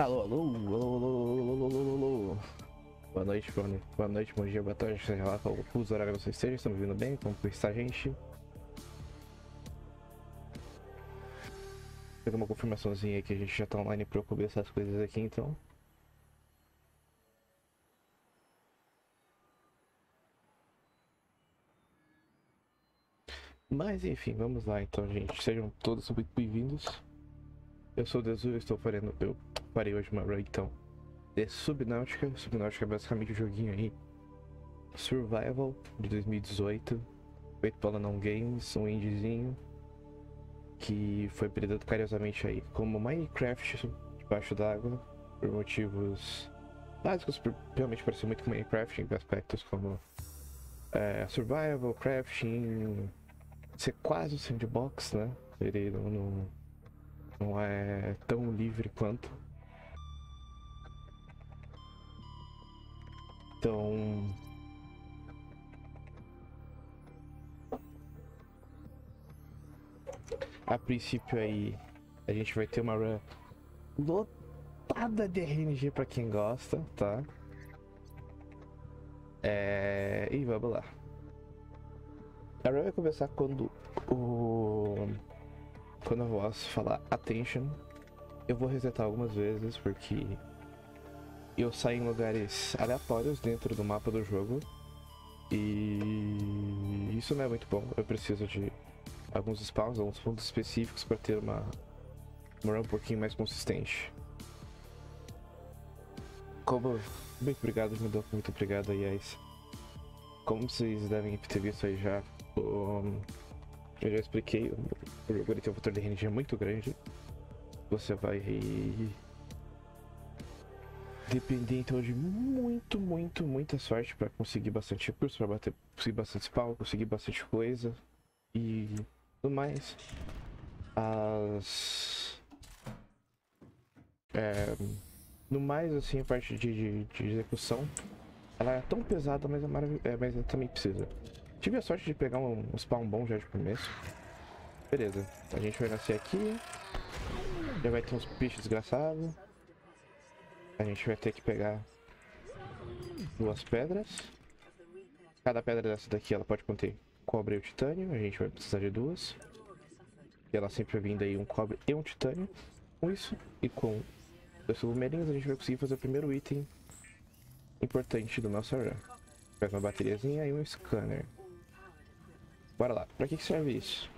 Alô, alô, alô, alô, alô, alô, alô, alô. Boa noite, boa noite, bom dia, boa tarde, seja lá qual o fuso horário que vocês estejam, estão me ouvindo bem, como está, gente? Pegar uma confirmaçãozinha aqui, a gente já tá online para eu cobrir essas coisas aqui, então. Mas enfim, vamos lá então, gente, sejam todos muito bem-vindos. Eu sou o Dezu, eu parei hoje uma run, então, de Subnautica. Subnautica é basicamente um joguinho aí, survival, de 2018, feito pela non-games, um indiezinho, que foi predado carinhosamente aí como Minecraft debaixo d'água, por motivos básicos, realmente pareceu muito com Minecraft, em aspectos como survival, crafting, ser quase um sandbox, né? Ele não é tão livre quanto. Então... a princípio aí a gente vai ter uma run lotada de RNG pra quem gosta, tá? E vamos lá. A run vai começar quando a voz falar attention. Eu vou resetar algumas vezes porque eu saio em lugares aleatórios dentro do mapa do jogo e isso não é muito bom. Eu preciso de alguns spawns, alguns pontos específicos para ter uma run um pouquinho mais consistente. Como... muito obrigado, Mudok, muito obrigado, aliás. Como vocês devem ter visto aí já, eu já expliquei, o jogo tem um fator de RNG muito grande. Você vai depender então de muita sorte para conseguir bastante recursos, para conseguir bastante spawn, conseguir bastante coisa. E tudo mais, no mais assim, a parte de execução, ela é tão pesada, mas é maravilhosa, mas eu também precisa. Tive a sorte de pegar um spawn bom já de começo. Beleza, a gente vai nascer aqui, já vai ter uns bichos desgraçados, a gente vai ter que pegar duas pedras, cada pedra dessa daqui ela pode conter cobre e o titânio, a gente vai precisar de duas. E ela sempre vai vindo aí um cobre e um titânio. Com isso e com dois submarinos a gente vai conseguir fazer o primeiro item importante do nosso run. Pega uma bateriazinha e um scanner. Bora lá, pra que serve isso?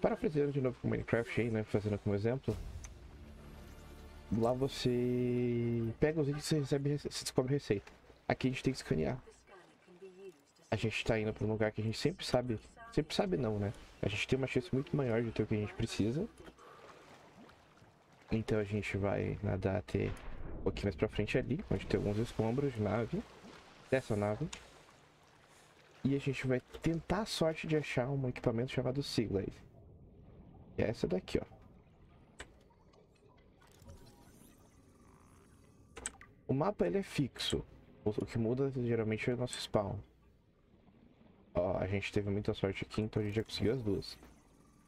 Parafraseando de novo com Minecraft aí, né, fazendo como exemplo. Lá você pega os itens e você descobre receita. Aqui a gente tem que escanear. A gente tá indo para um lugar que a gente sempre sabe não, né? A gente tem uma chance muito maior de ter o que a gente precisa. Então a gente vai nadar até um pouquinho mais pra frente ali, onde tem alguns escombros de nave, dessa nave. E a gente vai tentar a sorte de achar um equipamento chamado Seaglide. E é essa daqui, ó. O mapa ele é fixo, o que muda geralmente é o nosso spawn. Ó, a gente teve muita sorte aqui, então a gente já conseguiu as duas.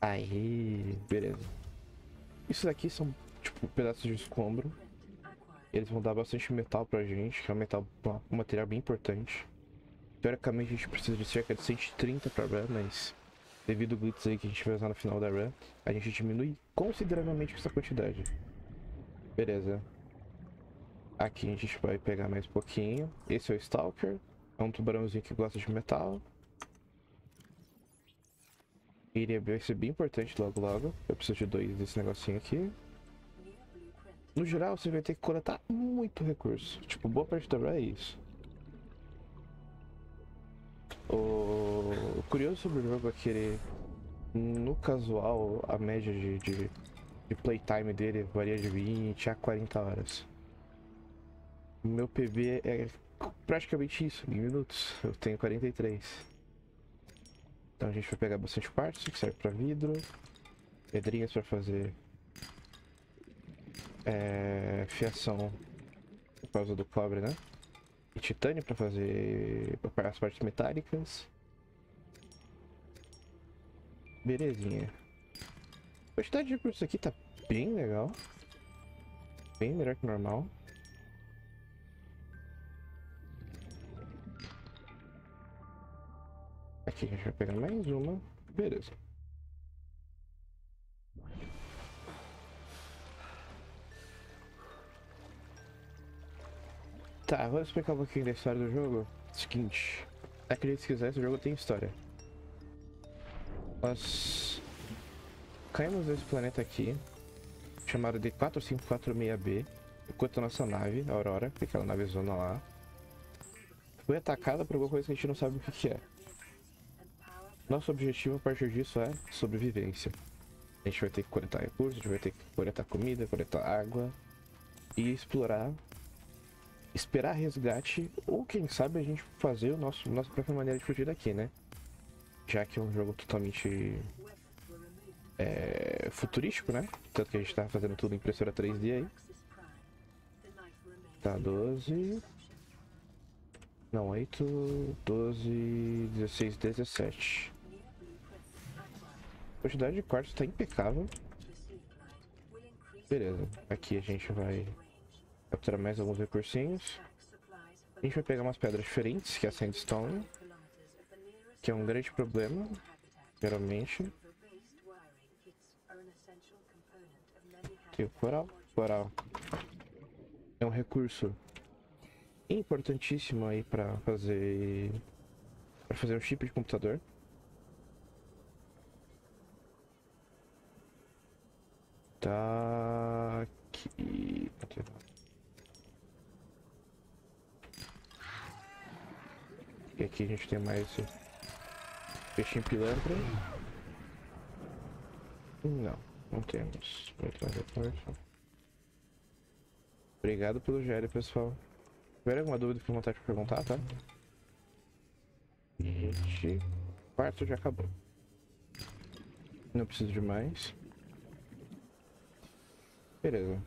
Aí, beleza. Isso daqui são, tipo, pedaços de escombro. Eles vão dar bastante metal pra gente, que é um metal, um material bem importante. Teoricamente a gente precisa de cerca de 130 pra run, mas devido ao glitz aí que a gente vai usar no final da run, a gente diminui consideravelmente essa quantidade. Beleza. Aqui a gente vai pegar mais um pouquinho. Esse é o Stalker, é um tubarãozinho que gosta de metal. Iria ser bem importante logo logo. Eu preciso de dois desse negocinho aqui. No geral você vai ter que coletar muito recurso. Tipo, boa parte da run é isso. O curioso sobre o jogo é que ele, no casual, a média de playtime dele varia de 20 a 40 horas. O meu PB é praticamente isso, em minutos. Eu tenho 43. Então a gente vai pegar bastante quartzo, que serve para vidro, pedrinhas para fazer fiação por causa do cobre, né? E titânio para fazer as partes metálicas. Belezinha. A quantidade de recursos aqui tá bem legal. bem melhor que normal. Aqui a gente vai pegar mais uma. Beleza. Tá, vou explicar um pouquinho da história do jogo. Seguinte, acredito que quiser, esse jogo tem história. Nós caímos nesse planeta aqui, chamado de 4546B, enquanto a nossa nave, a Aurora, aquela nave zona lá, foi atacada por alguma coisa que a gente não sabe o que é. Nosso objetivo a partir disso é sobrevivência. A gente vai ter que coletar recursos, a gente vai ter que coletar comida, coletar água e explorar. Esperar resgate, ou quem sabe a gente fazer o nossa própria maneira de fugir daqui, né? Já que é um jogo totalmente futurístico, né? Tanto que a gente tá fazendo tudo em impressora 3D aí. Tá, 12... Não, 8, 12, 16, 17. A quantidade de quartos tá impecável. Beleza, aqui a gente vai... capturar mais alguns recursinhos. A gente vai pegar umas pedras diferentes, que é a Sandstone, que é um grande problema, geralmente. Tem o coral. Coral é um recurso importantíssimo aí para fazer um chip de computador. Tá aqui. E aqui a gente tem mais esse peixinho pilantra. Não, não temos. Obrigado pelo GL, pessoal. Se tiver alguma dúvida, fique à vontade de perguntar, tá? Gente, o quarto já acabou. Não preciso de mais. Beleza.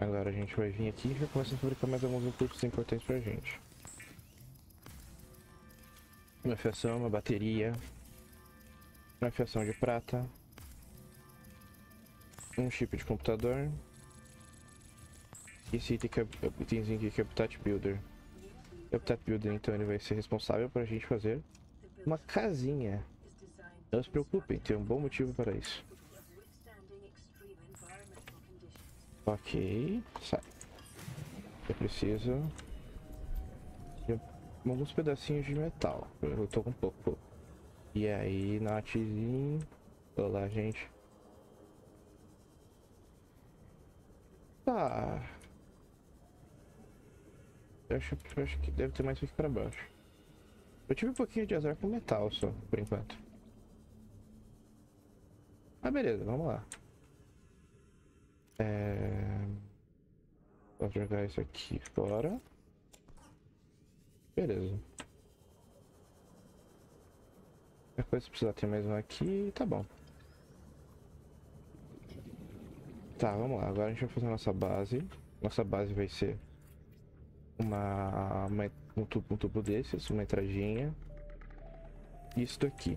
Agora a gente vai vir aqui e já começa a fabricar mais alguns recursos importantes pra gente. Uma fiação, uma bateria. Uma fiação de prata. Um chip de computador. Esse item que é, itemzinho aqui que é o Habitat Builder. O Habitat Builder, então, ele vai ser responsável pra gente fazer uma casinha. Não se preocupem, tem um bom motivo para isso. Ok, sai. Eu preciso de alguns pedacinhos de metal. Eu tô com pouco. E aí, Natzinho. Olá, gente. Tá. Eu acho que deve ter mais aqui pra baixo. Eu tive um pouquinho de azar com metal só, por enquanto. Ah, beleza, vamos lá. Vou jogar isso aqui fora. Beleza. Depois se precisar ter mais um aqui, tá bom. Tá, vamos lá. Agora a gente vai fazer a nossa base. Nossa base vai ser um tubo desses, uma entradinha. Isso daqui.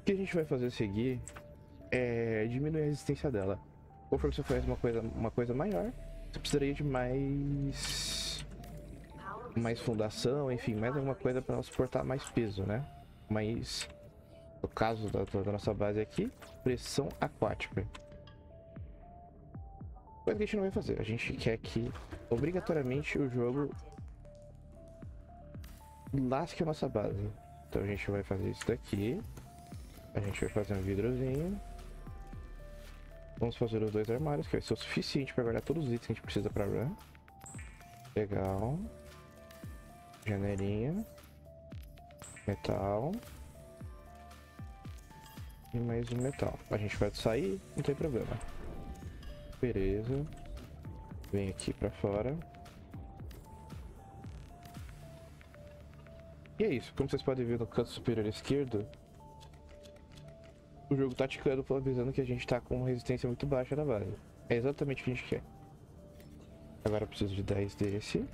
O que a gente vai fazer seguir é diminuir a resistência dela. Conforme você faz uma coisa maior, você precisaria de mais fundação, enfim, mais alguma coisa para suportar mais peso, né? Mas, no caso da nossa base aqui, pressão aquática. Coisa que a gente não vai fazer, a gente quer que, obrigatoriamente, o jogo lasque a nossa base. Então a gente vai fazer isso daqui, a gente vai fazer um vidrozinho. Vamos fazer os dois armários, que vai ser o suficiente para guardar todos os itens que a gente precisa para run. Legal. Janelinha. Metal. E mais um metal. A gente vai sair, não tem problema. Beleza. Vem aqui para fora. E é isso. Como vocês podem ver no canto superior esquerdo, o jogo tá ticando, avisando que a gente tá com resistência muito baixa na base. É exatamente o que a gente quer. Agora eu preciso de 10 desse.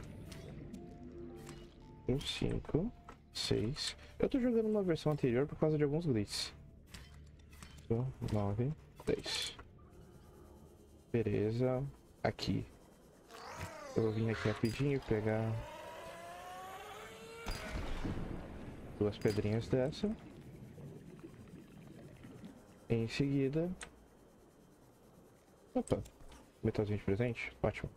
5, 6. Eu tô jogando uma versão anterior por causa de alguns glitches. 9, 10. Beleza. Aqui. Eu vou vir aqui rapidinho pegar duas pedrinhas dessa. Em seguida... Opa! Metalzinho de presente? Ótimo.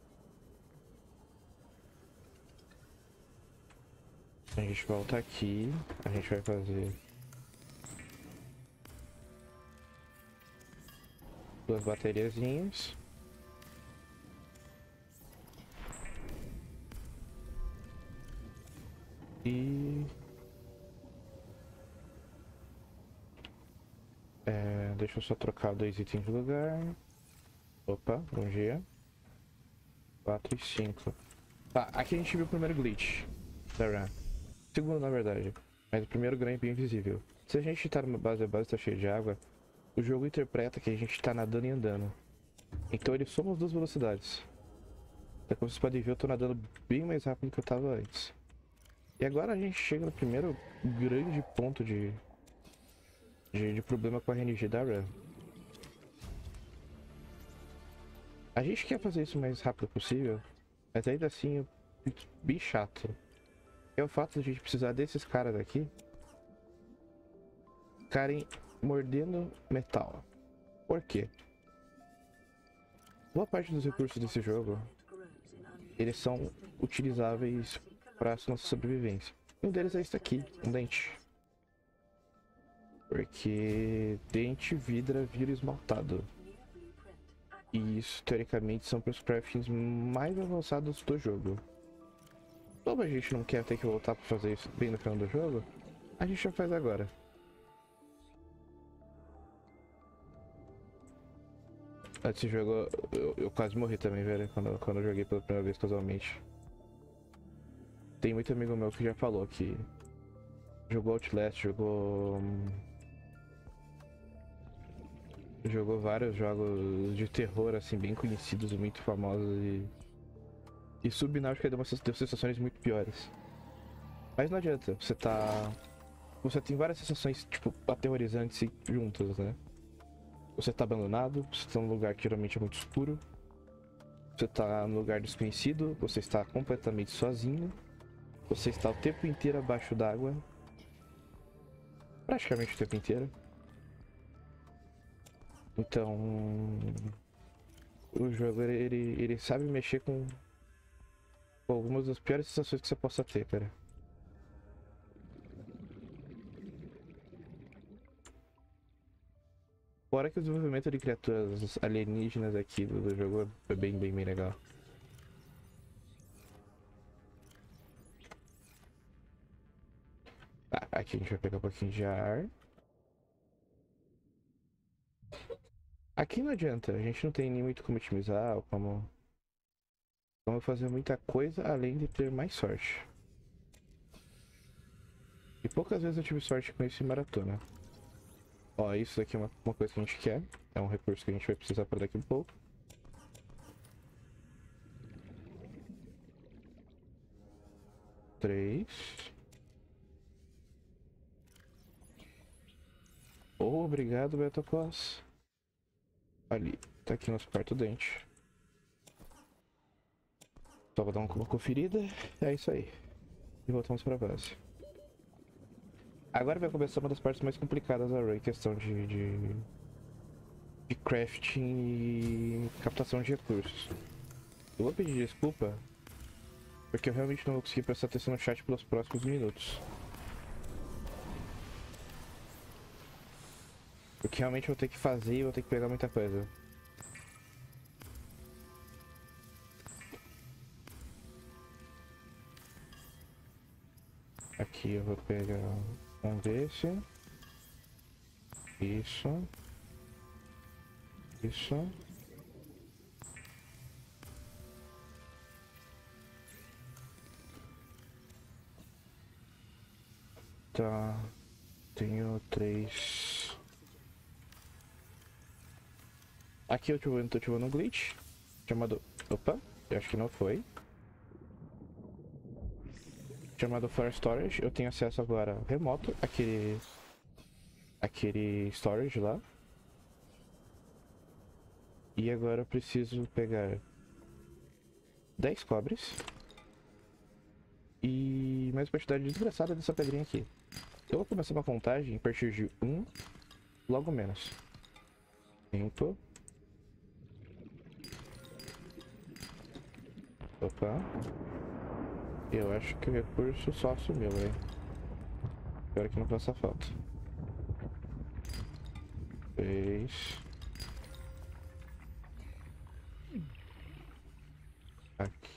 A gente volta aqui. A gente vai fazer... duas bateriazinhas. E... deixa eu só trocar dois itens de lugar. Opa, bom dia. 4 e 5. Tá, aqui a gente viu o primeiro glitch da run. Segundo, na verdade. Mas o primeiro grande é bem invisível. Se a gente tá numa base, a base tá cheia de água, o jogo interpreta que a gente tá nadando e andando. Então ele soma as duas velocidades. Então, como vocês podem ver, eu tô nadando bem mais rápido do que eu tava antes. E agora a gente chega no primeiro grande ponto de problema com a RNG da run. A gente quer fazer isso o mais rápido possível, mas ainda assim é bem chato. É o fato de a gente precisar desses caras aqui ficarem mordendo metal. Por quê? Boa parte dos recursos desse jogo, eles são utilizáveis para a nossa sobrevivência. Um deles é isso aqui, um dente. Porque dente, vidra, vira esmaltado. E isso, teoricamente, são os craftings mais avançados do jogo. Como a gente não quer ter que voltar para fazer isso bem no final do jogo, a gente já faz agora. Esse jogo, eu quase morri também, velho, quando eu joguei pela primeira vez casualmente. Tem muito amigo meu que já falou que jogou Outlast, jogou vários jogos de terror, assim, bem conhecidos, muito famosos, e Subnautica deu sensações muito piores. Mas não adianta, você tem várias sensações, tipo, aterrorizantes juntas, né? Você tá abandonado, você tá num lugar que geralmente é muito escuro, você tá num lugar desconhecido, você está completamente sozinho, você está o tempo inteiro abaixo d'água, praticamente o tempo inteiro. Então, o jogo ele sabe mexer com algumas das piores sensações que você possa ter, cara. Fora que o desenvolvimento de criaturas alienígenas aqui do jogo é bem legal. Ah, aqui a gente vai pegar um pouquinho de ar. Aqui não adianta, a gente não tem nem muito como otimizar ou como fazer muita coisa além de ter mais sorte. E poucas vezes eu tive sorte com esse maratona. Ó, isso daqui é uma coisa que a gente quer, é um recurso que a gente vai precisar para daqui um pouco. Três. Obrigado, Beto Cos. Ali, tá aqui nosso quarto dente. Só vou dar uma conferida. É isso aí. E voltamos pra base. Agora vai começar uma das partes mais complicadas da run, questão de crafting e captação de recursos. Eu vou pedir desculpa, porque eu realmente não vou conseguir prestar atenção no chat pelos próximos minutos. O que realmente eu vou ter que fazer e vou ter que pegar muita coisa. Aqui eu vou pegar um desse. Isso. Isso. Tá. Tenho 3. Aqui eu tô ativando um glitch chamado... Opa, eu acho que não foi. Chamado Fire Storage. Eu tenho acesso agora remoto àquele storage lá. E agora eu preciso pegar 10 cobres. E mais uma quantidade desgraçada dessa pedrinha aqui. Eu vou começar uma contagem a partir de 1, logo menos. Tempo. Opa. Eu acho que o recurso só sumiu, velho. Espero que não faça falta. 3. Aqui.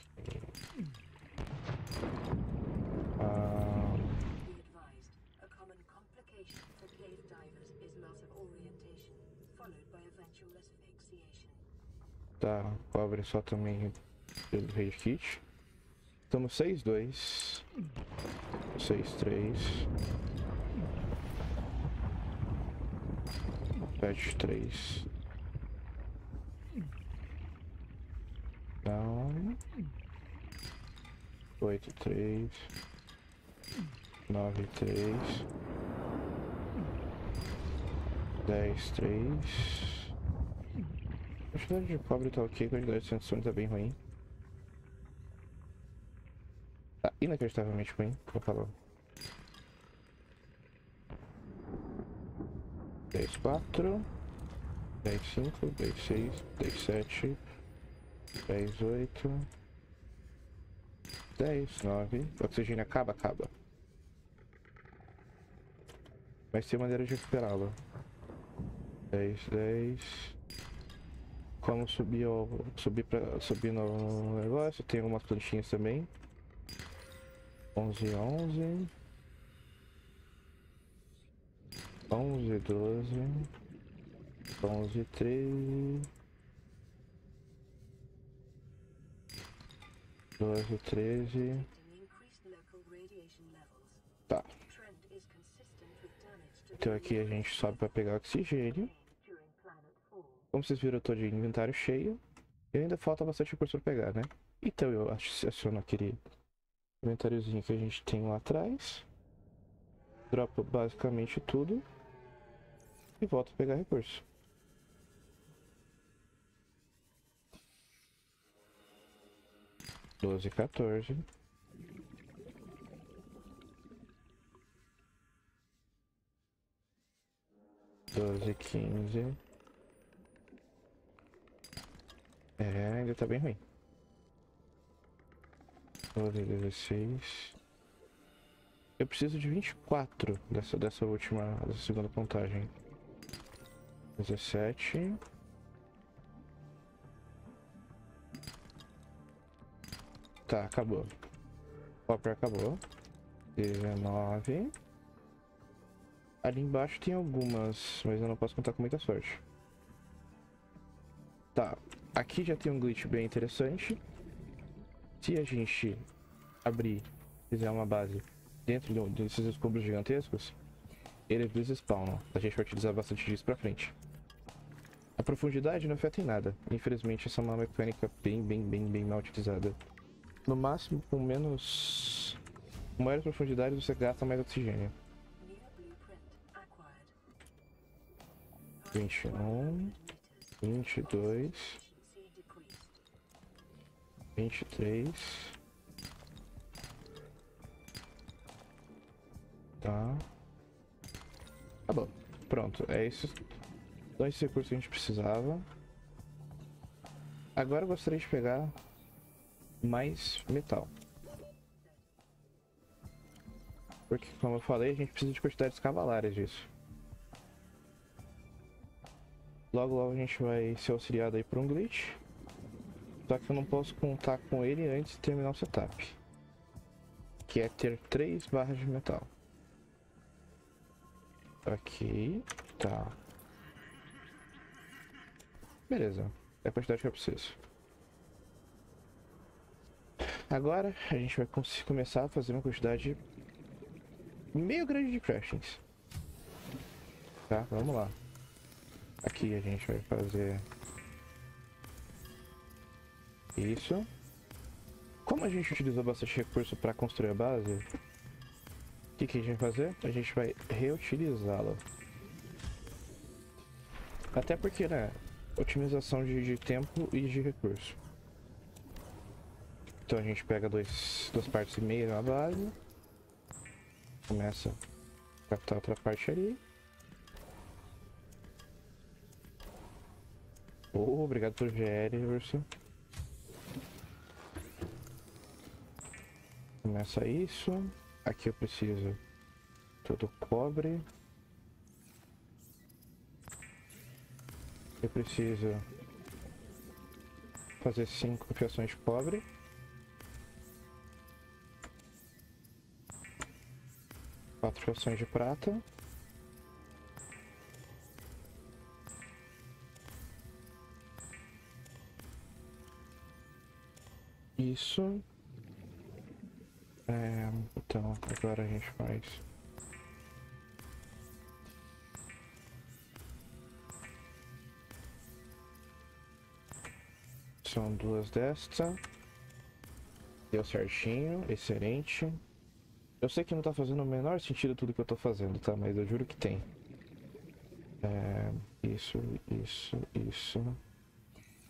Tá, cobre só também pelo Raid Kit. Estamos 6-2. 6-3. 7-3. Não. 8-3. 9-3. 10-3. A quantidade de cobre tá ok, a quantidade de sensores tá bem ruim. Tá inacreditavelmente ruim, vou falar. 10, 4, 10, 5, 10, 6, 10, 7, 10, 8, 10, 9. O oxigênio acaba. Mas tem maneira de recuperá-lo. 10, 10. Como subir no negócio, tem algumas plantinhas também. 11, 12, 13, 13. Tá. Então aqui a gente sobe para pegar oxigênio. Como vocês viram, eu tô de inventário cheio e ainda falta bastante recurso pra pegar, né? Então eu aciono aquele inventáriozinho que a gente tem lá atrás, dropo basicamente tudo e volto a pegar recurso. Doze, 14. 12, 15. É, ainda tá bem ruim. 12, 16. Eu preciso de 24 dessa última, dessa segunda contagem. 17. Tá, acabou. Warper acabou. 19. Ali embaixo tem algumas, mas eu não posso contar com muita sorte. Tá. Aqui já tem um glitch bem interessante. Se a gente abrir, fizer uma base dentro desses escombros gigantescos, eles spawnam. A gente vai utilizar bastante disso pra frente. A profundidade não afeta em nada. Infelizmente essa é uma mecânica bem mal utilizada. No máximo, com menos... com maiores profundidades você gasta mais oxigênio. 21... 22... 23. Tá. Tá bom. Pronto. É isso. Então esse recurso que a gente precisava. Agora eu gostaria de pegar mais metal. Porque, como eu falei, a gente precisa de quantidades cavalares disso. Logo a gente vai ser auxiliado aí por um glitch. Só que eu não posso contar com ele antes de terminar o setup, que é ter 3 barras de metal. Ok, tá. Beleza, é a quantidade que eu preciso. Agora a gente vai começar a fazer uma quantidade meio grande de crashings. Tá, vamos lá. Aqui a gente vai fazer... isso. Como a gente utilizou bastante recurso para construir a base, o que a gente vai fazer? A gente vai reutilizá-la. Até porque, né, otimização de tempo e de recurso. Então a gente pega duas partes e meia na base, começa a captar outra parte ali. Oh, obrigado pelo GR, Urso. Começa isso. Aqui eu preciso todo cobre. Eu preciso fazer 5 fiações de cobre. Quatro fiações de prata. Isso. É, então agora a gente faz são duas desta. Deu certinho, excelente. Eu sei que não tá fazendo o menor sentido tudo que eu tô fazendo, tá? Mas eu juro que tem. É, isso.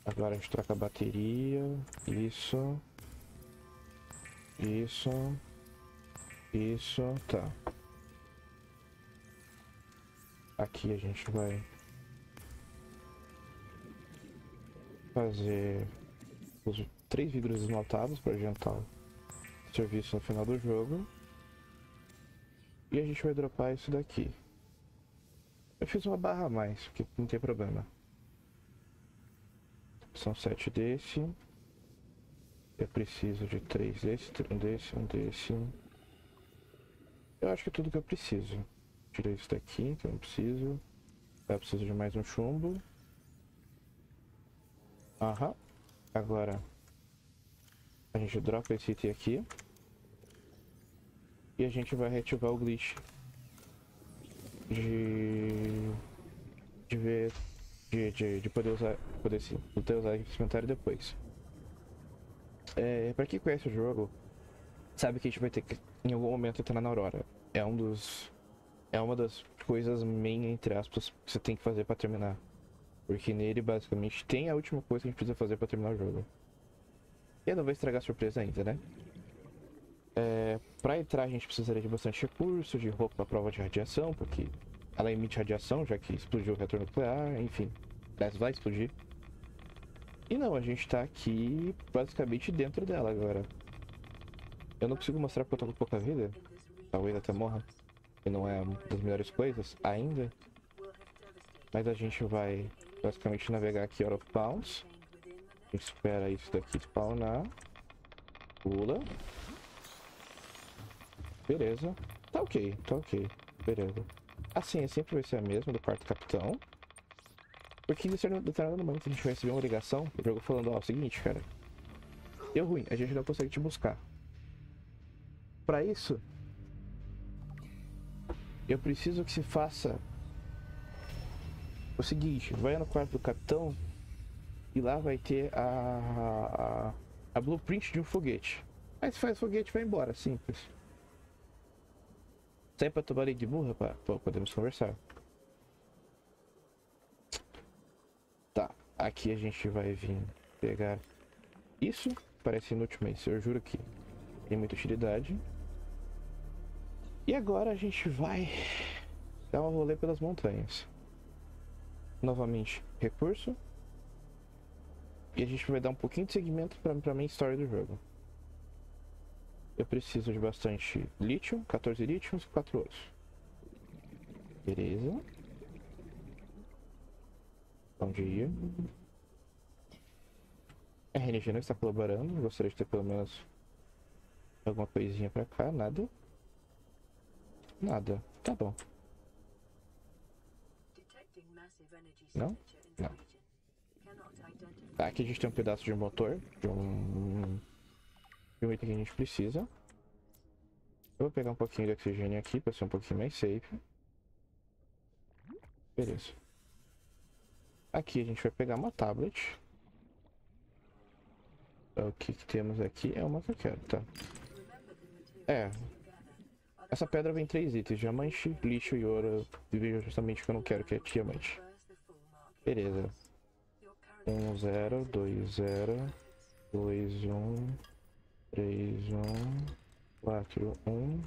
Agora a gente troca a bateria. Isso, tá. Aqui a gente vai fazer os 3 vidros esmaltados para adiantar o serviço no final do jogo. E a gente vai dropar isso daqui. Eu fiz uma barra a mais, porque não tem problema. São 7 desse. Eu preciso de 3 desse, 1 desse, 1 desse. Eu acho que é tudo que eu preciso. Tirei isso daqui, que eu não preciso. Eu preciso de mais um chumbo. Aham. Agora a gente dropa esse item aqui. E a gente vai reativar o glitch de poder usar esse inventário depois. É, pra quem conhece o jogo, sabe que a gente vai ter que, em algum momento, entrar na Aurora. É uma das coisas main, entre aspas, que você tem que fazer pra terminar. Porque nele, basicamente, tem a última coisa que a gente precisa fazer pra terminar o jogo. E eu não vou estragar a surpresa ainda, né? É, pra entrar, a gente precisaria de bastante recurso, de roupa pra prova de radiação, porque ela emite radiação, já que explodiu o reator nuclear, enfim. Aliás, vai explodir. E não, a gente tá aqui basicamente dentro dela agora. Eu não consigo mostrar porque eu tô com pouca vida. Talvez até morra. E não é uma das melhores coisas ainda. Mas a gente vai basicamente navegar aqui out of bounds. A gente espera isso daqui spawnar. Pula. Beleza. Tá ok, Beleza. Assim, sempre vai ser a mesma do quarto capitão. Porque em determinado momento a gente vai receber uma ligação do jogo falando, ó, o seguinte, cara. Deu ruim, a gente não consegue te buscar. Pra isso, eu preciso que se faça o seguinte, vai no quarto do capitão e lá vai ter a blueprint de um foguete. Aí você faz o foguete e vai embora, simples. Sai pra tomar de burra, pra podemos conversar. Aqui a gente vai vir pegar isso, parece inútil, mas eu juro que tem muita utilidade. E agora a gente vai dar um rolê pelas montanhas. Novamente, recurso. E a gente vai dar um pouquinho de segmento pra main story do jogo. Eu preciso de bastante lítio, 14 lítios e 4 ouros. Beleza. Onde ia? A RNG não está colaborando. Gostaria de ter pelo menos alguma coisinha pra cá. Nada. Nada. Tá bom. Não? Não. Tá, aqui a gente tem um pedaço de um motor. De um item que a gente precisa. Eu vou pegar um pouquinho de oxigênio aqui pra ser um pouquinho mais safe. Beleza. Aqui a gente vai pegar uma tablet. O que temos aqui é uma que eu quero, tá? É. Essa pedra vem 3 itens, diamante, lixo e ouro. Justamente o que eu não quero, que é diamante. Beleza. 1, 0, 2, 0, 2, 1, 3, 1, 4, 1,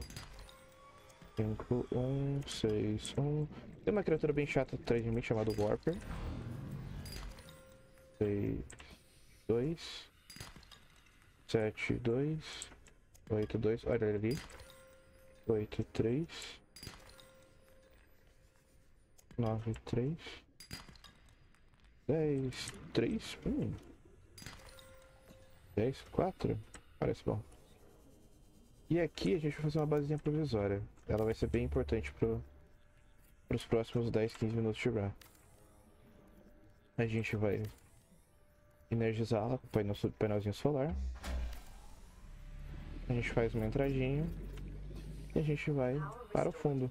5, 1, 6, 1. Tem uma criatura bem chata atrás de mim chamada Warper. 6, 2, 7, 2, 8, 2, olha ali, 8, 3, 9, 3, 10, 3, 10, 4, parece bom. E aqui a gente vai fazer uma basezinha provisória. Ela vai ser bem importante para os próximos 10, 15 minutos de run. A gente vai energizá-la com o painelzinho solar. A gente faz uma entradinha e a gente vai para o fundo.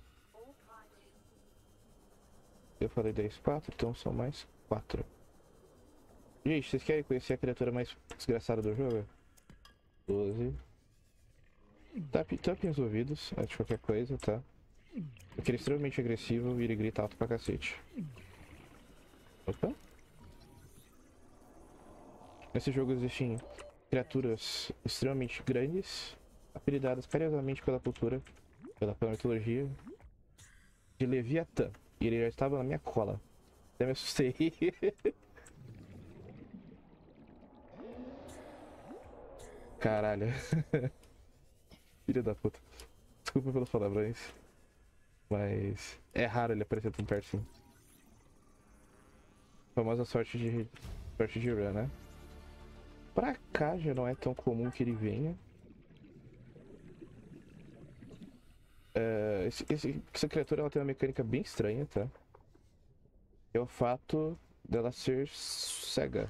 Eu falei 10, 4, então são mais 4. Gente, vocês querem conhecer a criatura mais desgraçada do jogo? 12. Tapem os ouvidos, antes de qualquer coisa, tá? Porque ele é extremamente agressivo e ele grita alto pra cacete. Opa. Nesse jogo existem criaturas extremamente grandes, apelidadas carinhosamente pela cultura, pela mitologia, de Leviathan. E ele já estava na minha cola. Até me assustei. Caralho. Filha da puta. Desculpa pelas palavrões. Mas é raro ele aparecer tão perto assim. Famosa sorte de run, né? Pra cá já não é tão comum que ele venha. Essa criatura ela tem uma mecânica bem estranha, tá? É o fato dela ser cega.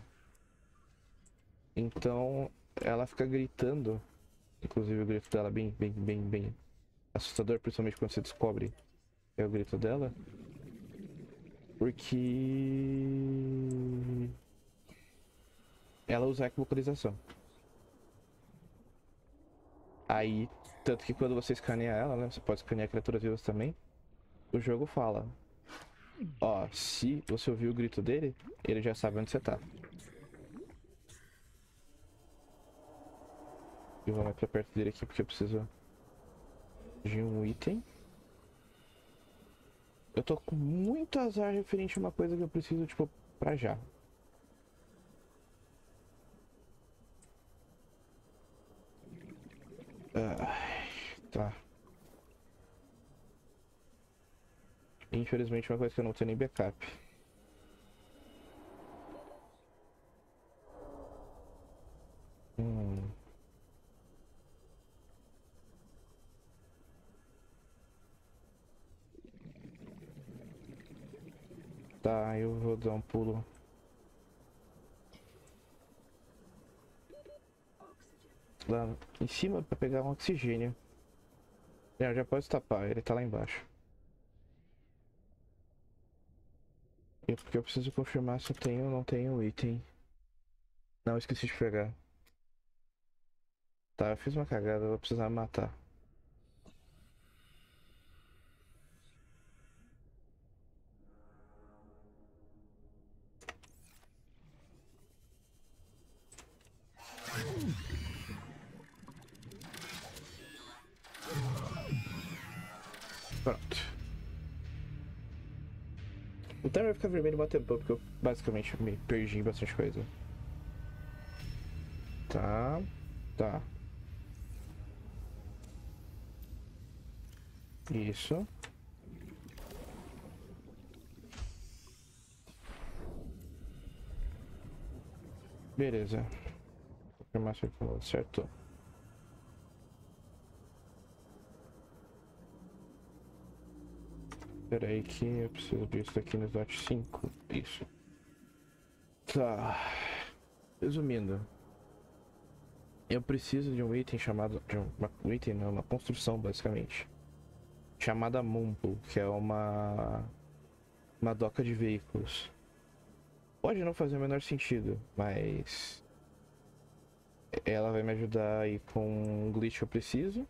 Então ela fica gritando. Inclusive o grito dela é bem assustador, principalmente quando você descobre é o grito dela. Porque ela usa equivocalização. Aí, tanto que quando você escaneia ela, né? Você pode escanear criaturas vivas também. O jogo fala: ó, se você ouvir o grito dele, ele já sabe onde você tá. E vou mais pra perto dele aqui porque eu preciso de um item. Eu tô com muito azar referente a uma coisa que eu preciso, tipo, pra já. Tá. Infelizmente é uma coisa que eu não tenho nem backup. Tá, eu vou dar um pulo. Lá em cima para pegar um oxigênio. Eu já posso tapar, ele tá lá embaixo. É porque eu preciso confirmar se eu tenho ou não tenho o item. Não, esqueci de pegar. Tá, eu fiz uma cagada, eu vou precisar matar. Pronto. O timer vai ficar vermelho um tempo, porque eu basicamente me perdi em bastante coisa. Tá, tá. Isso. Beleza. Vou confirmar se ficou certo. Espera aí que eu preciso disso aqui no slot 5, isso. Tá, resumindo. Eu preciso de um item chamado, uma construção basicamente. Chamada Mumble, que é uma doca de veículos. Pode não fazer o menor sentido, mas ela vai me ajudar aí com um glitch que eu preciso.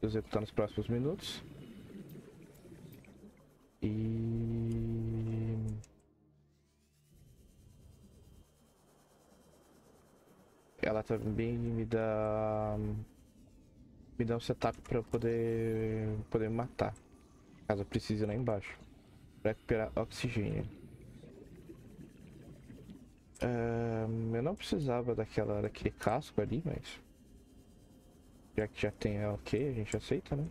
Vou executar nos próximos minutos. E também me dá um setup para eu poder matar, caso eu precise, lá embaixo, para recuperar oxigênio. Eu não precisava daquele casco ali, mas já que já tem, é ok, a gente aceita, né?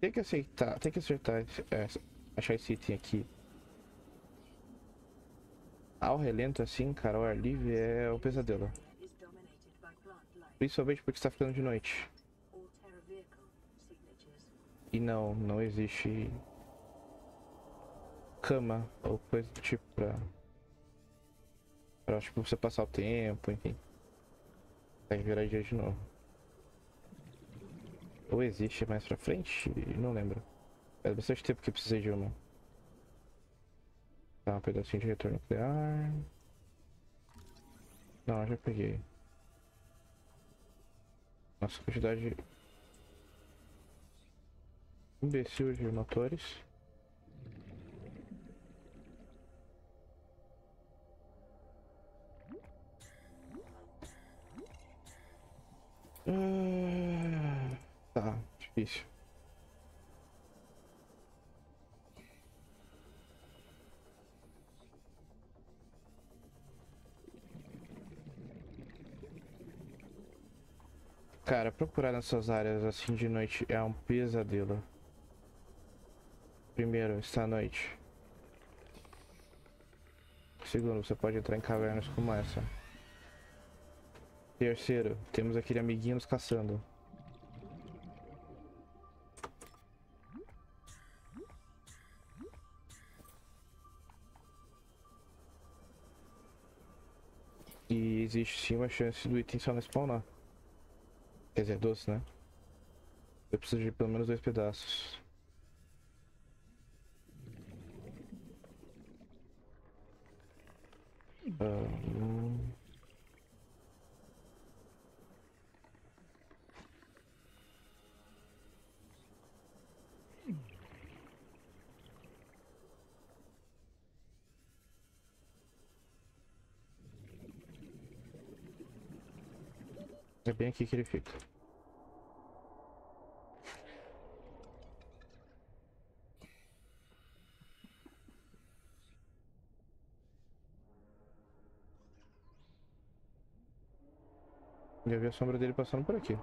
Tem que aceitar, tem que acertar, achar esse item aqui. Ao relento assim, cara, o ar livre é o pesadelo. Principalmente porque está ficando de noite. E não existe cama ou coisa do tipo pra tipo, você passar o tempo, enfim. Vai virar dia de novo. Ou existe mais pra frente? Não lembro. Faz bastante tempo que eu precisei de uma. Tá, um pedacinho de retorno nuclear. Não, já peguei. Nossa, quantidade imbecil de motores. Tá, difícil. Cara, procurar nessas áreas assim de noite é um pesadelo. Primeiro, está à noite. Segundo, você pode entrar em cavernas como essa. Terceiro, temos aquele amiguinho nos caçando. E existe sim uma chance do item só não spawnar. Quer dizer, 12, né? Eu preciso de pelo menos 2 pedaços. É bem aqui que ele fica. Já vi a sombra dele passando por aqui.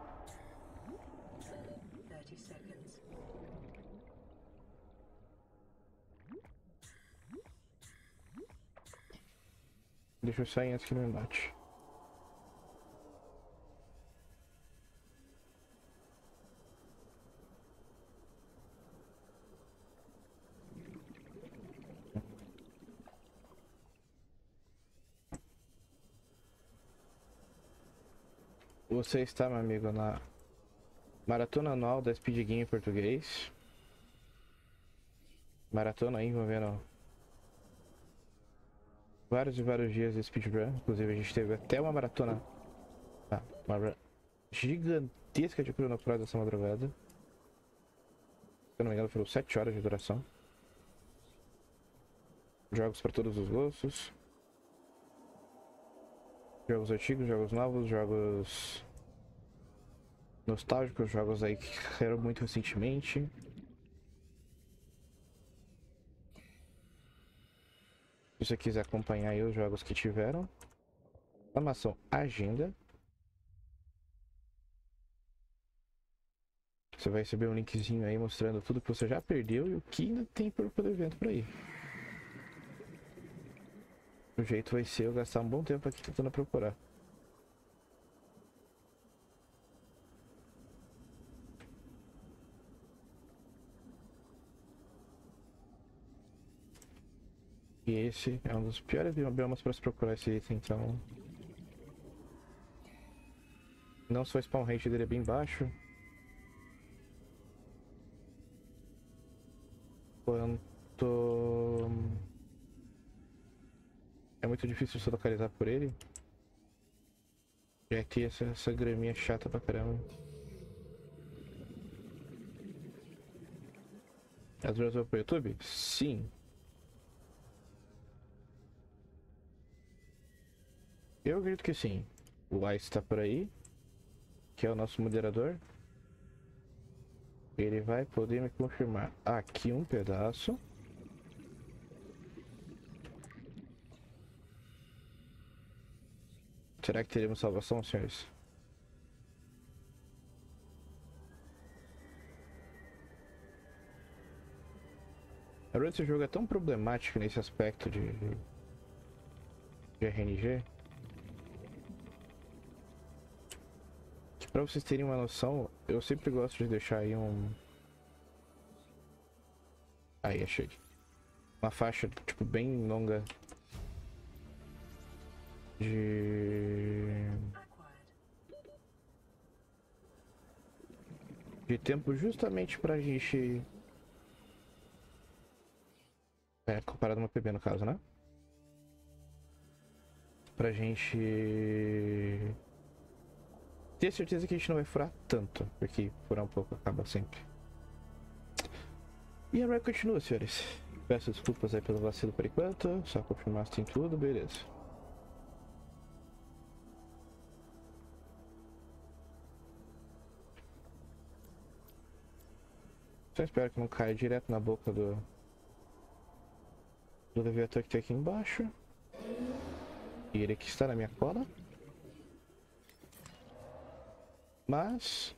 Deixa eu sair antes que ele me mate. Você está, meu amigo, na maratona anual da Speed Game em português. Maratona envolvendo vários e vários dias de speedrun. Inclusive a gente teve até uma maratona gigantesca de Chrono Cross essa madrugada. Se eu não me engano, foram 7 horas de duração. Jogos para todos os gostos. Jogos antigos, jogos novos, jogos nostálgicos, jogos aí que saíram muito recentemente. Se você quiser acompanhar aí os jogos que tiveram, informação, agenda. Você vai receber um linkzinho aí mostrando tudo que você já perdeu e o que ainda tem por evento por aí. O jeito vai ser eu gastar um bom tempo aqui tentando procurar. E esse é um dos piores biomas para se procurar esse item, então... Não só o spawn rate dele é bem baixo. Quanto... É muito difícil se localizar por ele. E aqui essa graminha chata pra caramba. As vezes eu vou pro YouTube? Sim. Eu acredito que sim. O Ice está por aí, que é o nosso moderador. Ele vai poder me confirmar aqui um pedaço. Será que teremos salvação, senhores? Esse jogo é tão problemático nesse aspecto de RNG. Para vocês terem uma noção, eu sempre gosto de deixar aí um... Aí, achei. Uma faixa, tipo, bem longa. De tempo, justamente pra gente... É, comparado a uma PB, no caso, né? Pra gente... Ter certeza que a gente não vai furar tanto, porque furar um pouco acaba sempre. E a rap continua, senhores. Peço desculpas aí pelo vacilo por enquanto, só confirmar se tem tudo, beleza. Só espero que não caia direto na boca do Leviathan que tem aqui embaixo. E ele aqui está na minha cola. Mas,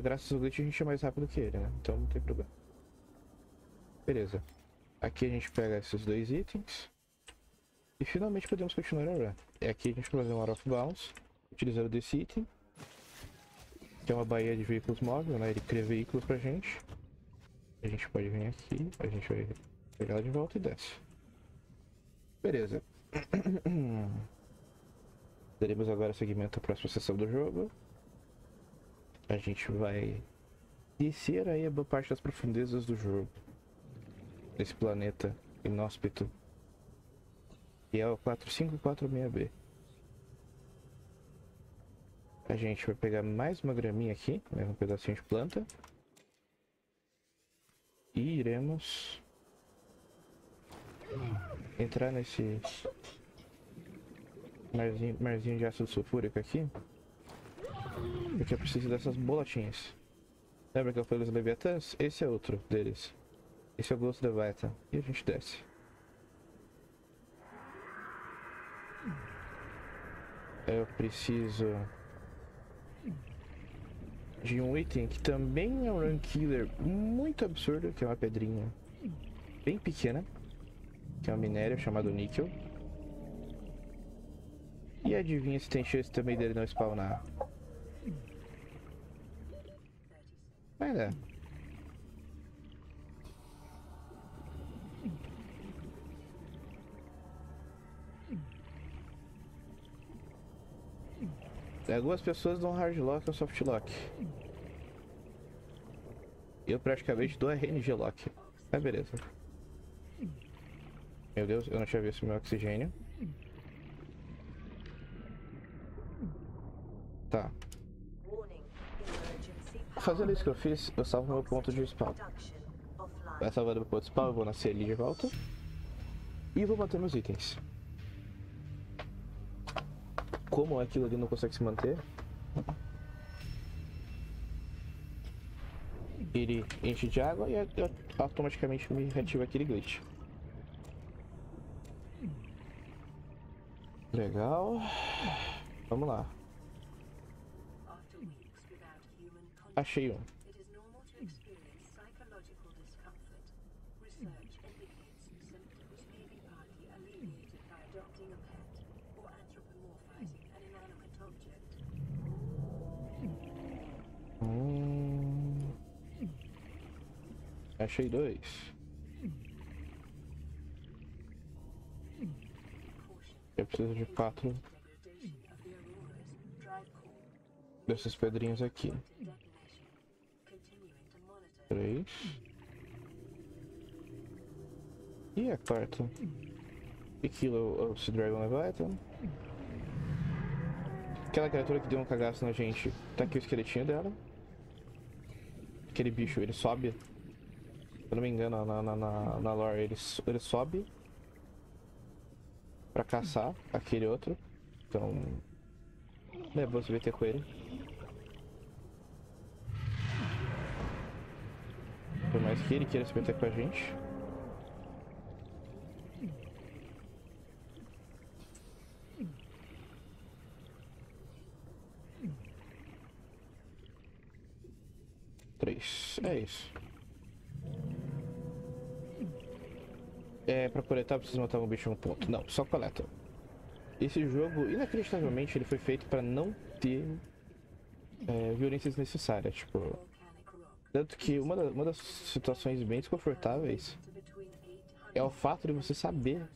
graças ao glitch a gente é mais rápido que ele, né? Então não tem problema. Beleza. Aqui a gente pega esses dois itens. E finalmente podemos continuar a run. É aqui a gente vai fazer um out of bounds, utilizando desse item. Que é uma baía de veículos móvel, né? Ele cria veículos pra gente. A gente pode vir aqui, a gente vai pegar ela de volta e desce. Beleza. Daremos agora segmento à próxima sessão do jogo. A gente vai descer aí a boa parte das profundezas do jogo. Esse planeta inóspito. E é o 4546B. A gente vai pegar mais uma graminha aqui, né, um pedacinho de planta. E iremos entrar nesse... Marzinho de ácido sulfúrico aqui. Porque eu preciso dessas bolotinhas. Lembra que eu falei dos Leviathans? Esse é outro deles. Esse é o Ghost Leviathan. E a gente desce. Eu preciso de um item que também é um run killer muito absurdo, que é uma pedrinha bem pequena, que é um minério chamado níquel. E adivinha se tem chance também dele não spawnar. Mas é. Algumas pessoas dão hardlock ou softlock. Eu praticamente dou RNG lock. Ah, beleza. Meu Deus, eu não tinha visto meu oxigênio. Tá. Fazendo isso que eu fiz, eu salvo meu ponto de spawn. Vai salvar meu ponto de spawn, eu vou nascer ali de volta. E vou manter meus itens. Como aquilo ali não consegue se manter, ele enche de água e automaticamente me reativa aquele glitch. Legal. Vamos lá. Achei um. Achei dois. Eu preciso de 4 dessas pedrinhas aqui. 3. E a quarta. E Kilo of the Dragon Leviathan. Aquela criatura que deu um cagaço na gente. Tá aqui o esqueletinho dela. Aquele bicho, ele sobe. Se eu não me engano, na lore ele sobe. pra caçar aquele outro. Então não é bom se meter com ele. Por mais que ele queira se meter com a gente. Três. É isso. É, pra coletar precisa matar um bicho em um ponto. Não, só coleta. Esse jogo, inacreditavelmente, ele foi feito pra não ter violência desnecessária. Tipo... Tanto que uma das situações bem desconfortáveis é o fato de você saber.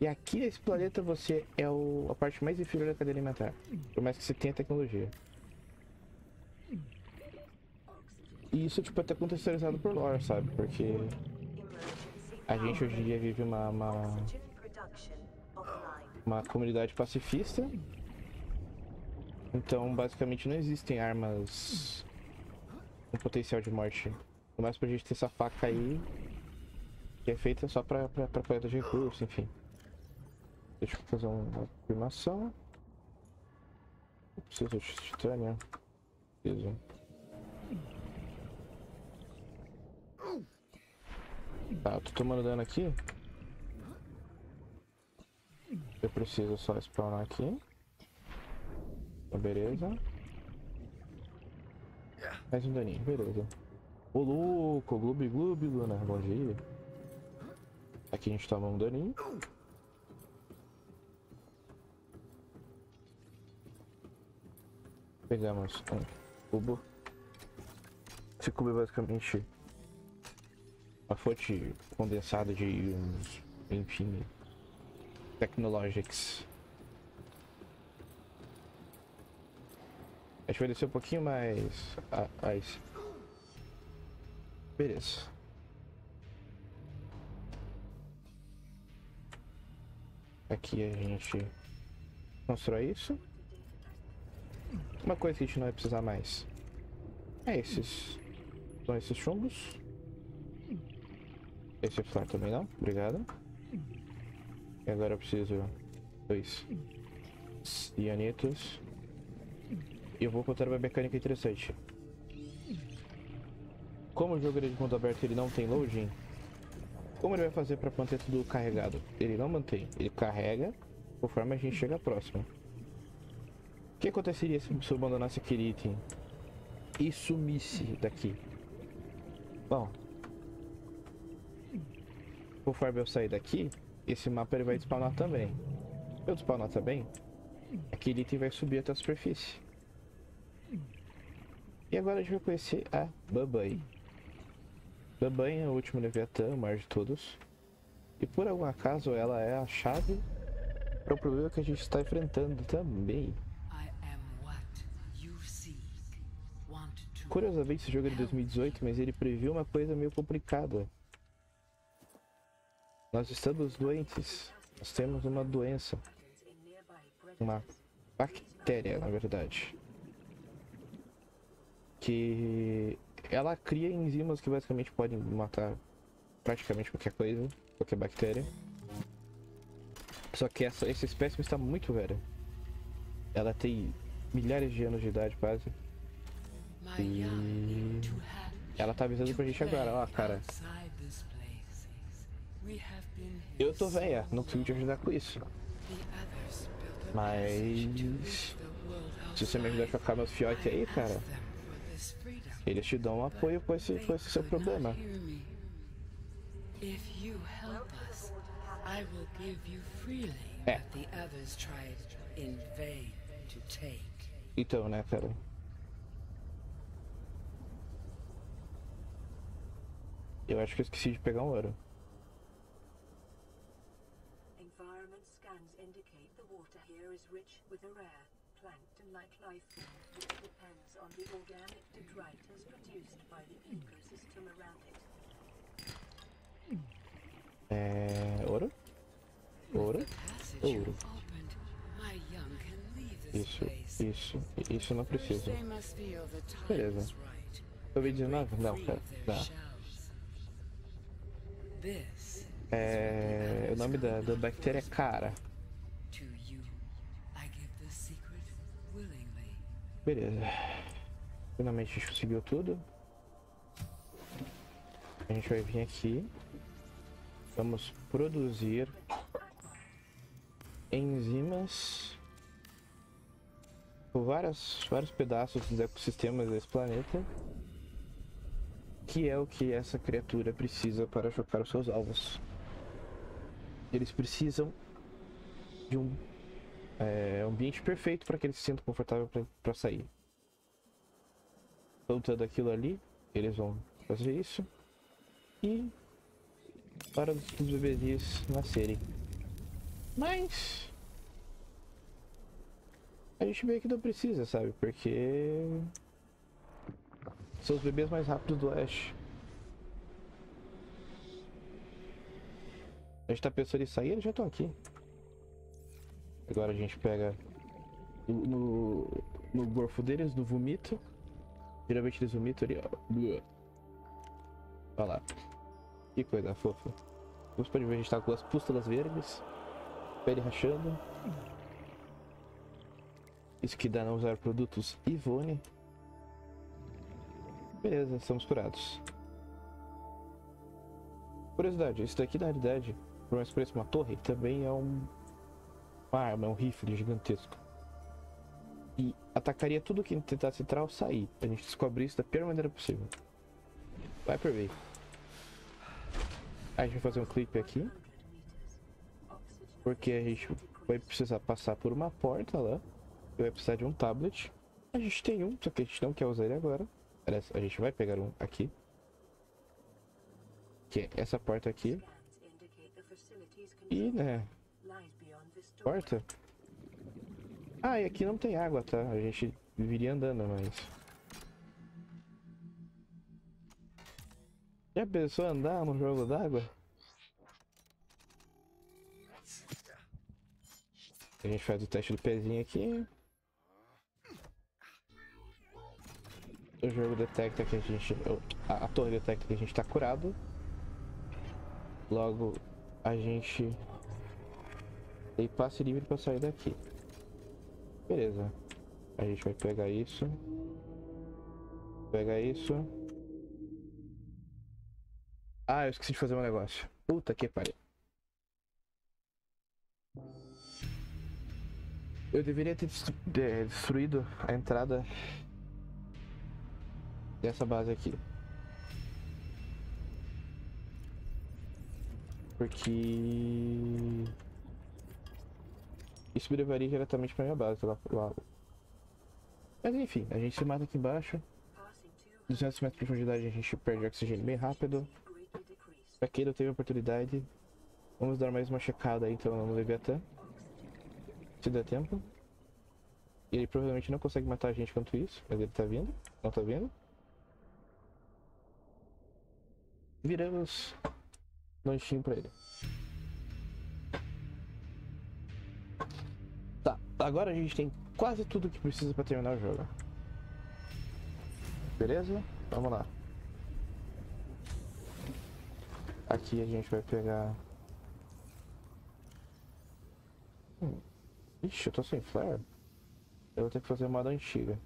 E aqui nesse planeta você é a parte mais inferior da cadeia alimentar. Por mais que você tenha tecnologia. E isso tipo, é até contextualizado por lore, sabe? Porque a gente hoje em dia vive uma comunidade pacifista. Então basicamente não existem armas com potencial de morte. Mas pra gente ter essa faca aí, que é feita só pra coleta de recursos, enfim. Deixa eu fazer uma afirmação. Eu preciso de titânio. Preciso. Tá, eu tô tomando dano aqui. Eu preciso só spawnar aqui. Então, beleza. Mais um daninho, beleza. Ô louco, gloob gloob, Luna, bom dia. Aqui a gente toma um daninho. Pegamos um cubo. Esse cubo é basicamente uma fonte condensada de uns, enfim, Technologics. A gente vai descer um pouquinho mais isso. Beleza. Aqui a gente constrói isso. Uma coisa que a gente não vai precisar mais é esses. São esses chumbos. Esse flare também não, obrigado. E agora eu preciso dois cianitos. E eu vou contar uma mecânica interessante. Como o jogo é de mundo aberto, ele não tem loading. Como ele vai fazer para manter tudo carregado? Ele não mantém, ele carrega conforme a gente chega próximo. O que aconteceria se eu abandonasse aquele item e sumisse daqui? Bom, conforme eu sair daqui, esse mapa ele vai despawnar também. Se eu despawnar também, aquele item vai subir até a superfície. E agora a gente vai conhecer a Babai. Babai é o último Leviatã, o maior de todos. E por algum acaso ela é a chave para o problema que a gente está enfrentando também. Curiosamente esse jogo é de 2018, mas ele previu uma coisa meio complicada. Nós estamos doentes, nós temos uma doença. Uma bactéria, na verdade. Que ela cria enzimas que basicamente podem matar praticamente qualquer coisa, qualquer bactéria. Só que essa espécie está muito velha. Ela tem milhares de anos de idade quase. E ela tá avisando pra gente agora, ó cara. Eu tô velha, não consigo te ajudar com isso. Mas se você me ajudar a chocar meus fiotes aí, cara, eles te dão um apoio com esse seu problema. É. Então, né, cara? Eu acho que eu esqueci de pegar um ouro. É... ouro? Ouro? Ouro. Isso não precisa. Beleza. Covid-19? Não, cara. Não. O nome da bactéria é cara. Beleza. Finalmente a gente conseguiu tudo. A gente vai vir aqui. Vamos produzir enzimas por vários pedaços dos ecossistemas desse planeta, que é o que essa criatura precisa para chocar os seus alvos. Eles precisam de um ambiente perfeito para que eles se sintam confortáveis para sair. Soltando aquilo ali, eles vão fazer isso. E para os bebezinhos nascerem. Mas a gente meio que não precisa, sabe? Porque são os bebês mais rápidos do oeste. A gente tá pensando em sair, eles já estão aqui. Agora a gente pega no gorfo deles, no vomito. Geralmente eles vomitam ali, ó. Olha lá. Que coisa fofa. Vocês podem ver, a gente tá com as pústulas verdes. Pele rachando. Isso que dá não usar produtos Ivone. Beleza, estamos curados. Curiosidade, isso daqui na realidade, por mais que pareça uma torre, também é uma arma, é um rifle gigantesco. E atacaria tudo que tentasse entrar ou sair. A gente descobre isso da pior maneira possível. Vai por aí. A gente vai fazer um clipe aqui, porque a gente vai precisar passar por uma porta lá. E vai precisar de um tablet. A gente tem um, só que a gente não quer usar ele agora. A gente vai pegar um aqui, que é essa porta aqui. E, né, porta. Ah, e aqui não tem água, tá? A gente viria andando, mas... Já pensou andar no jogo d'água? A gente faz o teste do pezinho aqui. O jogo detecta que a gente... A torre detecta que a gente tá curado. Logo, a gente tem passe livre pra sair daqui. Beleza. A gente vai pegar isso. Pegar isso. Ah, eu esqueci de fazer um negócio. Puta que pariu. Eu deveria ter destruído a entrada dessa base aqui. Porque isso me levaria diretamente pra minha base lá. Mas enfim, a gente se mata aqui embaixo. 200 metros de profundidade, a gente perde oxigênio bem rápido. Pra quem não teve a oportunidade, vamos dar mais uma checada aí, então, no Leviathan. Se der tempo. Ele provavelmente não consegue matar a gente quanto isso, mas ele tá vindo. Não tá vindo. Viramos lanchinho pra ele. Tá, agora a gente tem quase tudo que precisa pra terminar o jogo. Beleza? Vamos lá. Aqui a gente vai pegar... Ixi, eu tô sem flare. Eu vou ter que fazer uma moda antiga.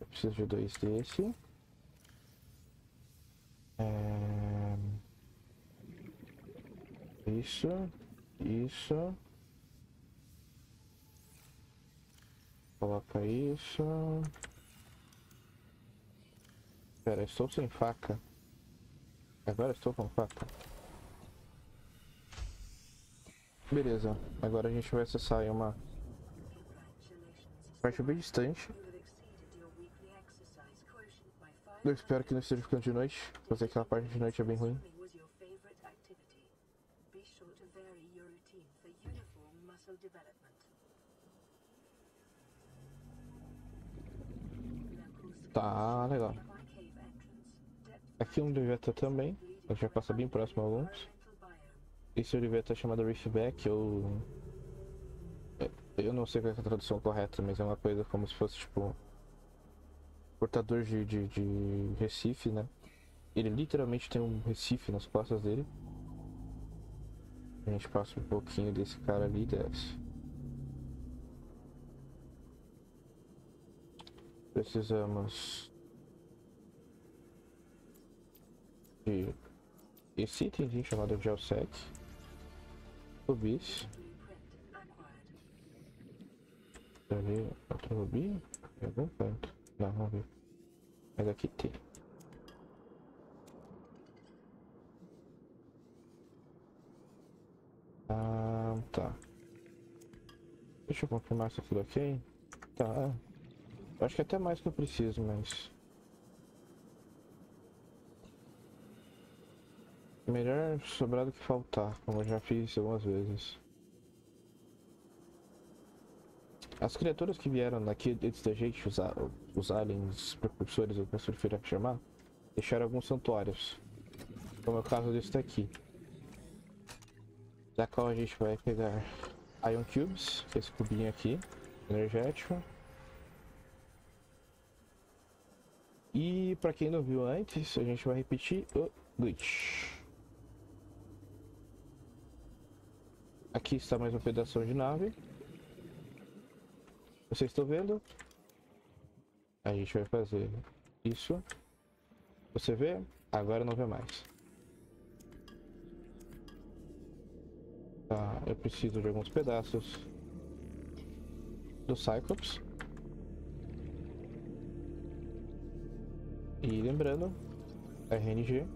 Eu preciso de dois desse. Isso. Isso. Coloca isso. Pera, estou sem faca. Agora estou com faca. Beleza, agora a gente vai acessar aí uma parte bem distante. Eu espero que não esteja ficando de noite. Fazer aquela parte de noite é bem ruim. Tá, legal. Aqui um Leviathan também, a gente já passa bem próximo a alguns. Esse Leviathan é chamado Riffback, ou... Eu não sei qual é a tradução correta, mas é uma coisa como se fosse, tipo... Portador de recife, né? Ele literalmente tem um recife nas costas dele. A gente passa um pouquinho desse cara ali e desce. Precisamos de esse itemzinho chamado Geosec, rubis, ali outro rubi, em algum canto, não, vamos ver, mas aqui tem. Ah, tá, deixa eu confirmar isso aqui, ok? Tá. Acho que até mais que eu preciso, mas... melhor sobrar do que faltar, como eu já fiz algumas vezes. As criaturas que vieram daqui antes da gente, os aliens, precursores, ou como preferir chamar, deixaram alguns santuários. Como é o caso desse daqui. Da qual a gente vai pegar Ion Cubes, esse cubinho aqui, energético. E para quem não viu antes, a gente vai repetir o glitch. Aqui está mais um pedaço de nave. Vocês estão vendo? A gente vai fazer isso. Você vê? Agora não vê mais. Tá, eu preciso de alguns pedaços do Cyclops. E lembrando, RNG,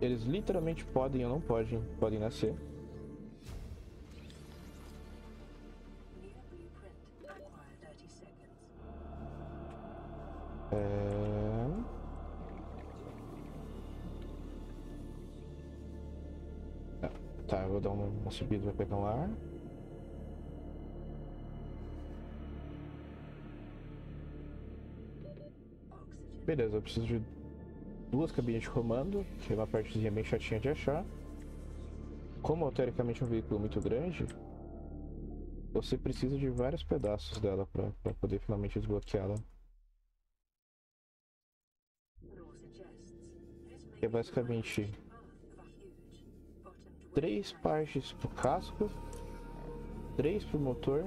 eles literalmente podem ou não podem, podem nascer. Tá, eu vou dar uma subida para pegar um ar. Beleza, eu preciso de duas cabines de comando, que é uma partezinha bem chatinha de achar. Como é teoricamente um veículo muito grande, você precisa de vários pedaços dela para poder finalmente desbloqueá-la. É basicamente três partes pro casco, três pro motor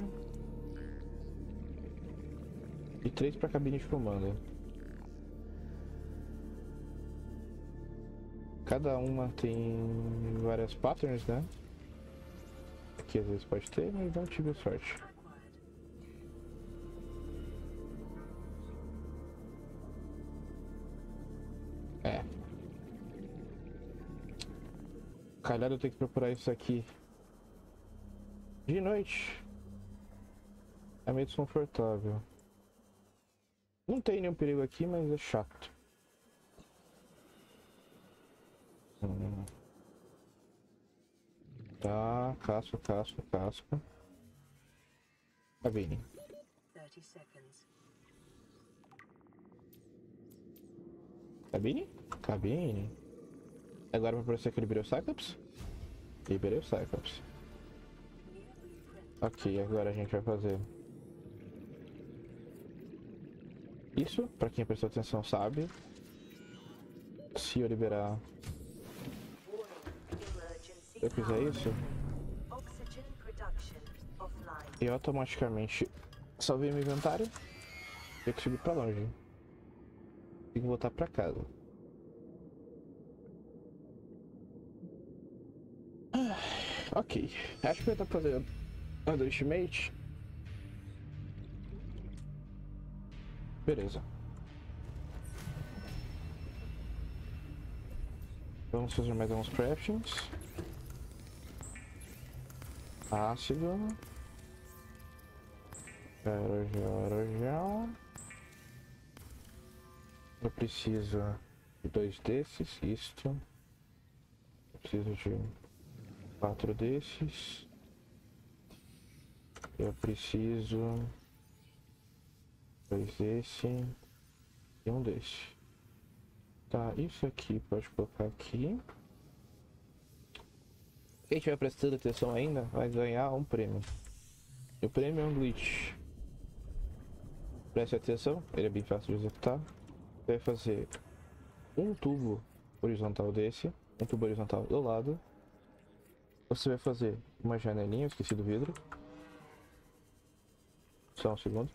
e três para cabine de comando. Cada uma tem várias patterns, né? Aqui às vezes pode ter, mas não tive sorte. É. Calhar eu tenho que procurar isso aqui de noite. É meio desconfortável. Não tem nenhum perigo aqui, mas é chato. Tá, casco, casco, casco. Cabine. Cabine? Cabine. Agora vai aparecer que eu liberei o Cyclops. Liberei o Cyclops. Ok, agora a gente vai fazer isso, pra quem prestou atenção sabe. Se eu liberar... eu fizer isso e automaticamente salvei meu inventário, eu consigo ir pra longe e voltar pra casa. Ok, acho que vai estar fazendo underestimate. Beleza, vamos fazer mais alguns craftings. Ácido, aerogel. Eu preciso de dois desses, isto. Eu preciso de quatro desses. Eu preciso dois desse e um desse. Tá, isso aqui pode colocar aqui. Quem estiver prestando atenção ainda vai ganhar um prêmio. O prêmio é um glitch. Preste atenção, ele é bem fácil de executar. Você vai fazer um tubo horizontal desse, um tubo horizontal do lado, você vai fazer uma janelinha, esqueci do vidro. Só um segundo.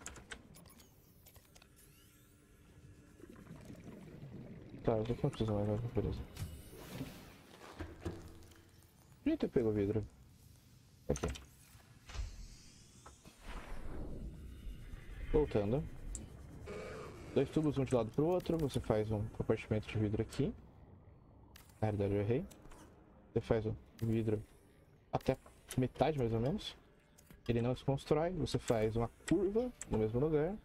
Tá, eu não preciso mais, beleza. Eita, eu pego o vidro. Aqui. Voltando. Dois tubos, um de lado pro outro. Você faz um compartimento de vidro aqui. Na realidade eu errei. Você faz o vidro até metade mais ou menos. Ele não se constrói. Você faz uma curva no mesmo lugar.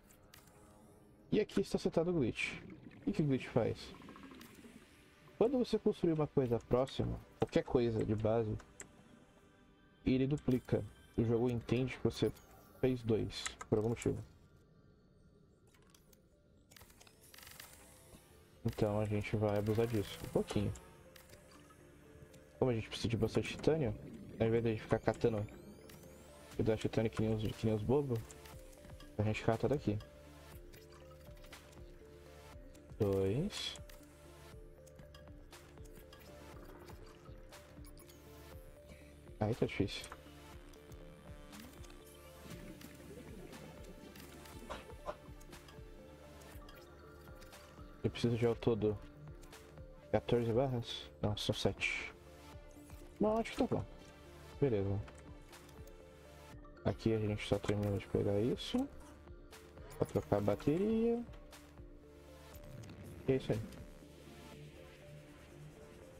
E aqui está setado o glitch. O que o glitch faz? Quando você construir uma coisa próxima, qualquer coisa de base, ele duplica. O jogo entende que você fez dois, por algum motivo. Então a gente vai abusar disso, um pouquinho. Como a gente precisa de bastante titânio, ao invés de a gente ficar catando pedaço de titânio que nem os bobos, a gente cata daqui. 2. Aí tá difícil. Eu preciso de ao todo 14 barras? Não, são 7. Não, acho que tá bom. Beleza. Aqui a gente só termina de pegar isso. Pra trocar a bateria. E é isso aí.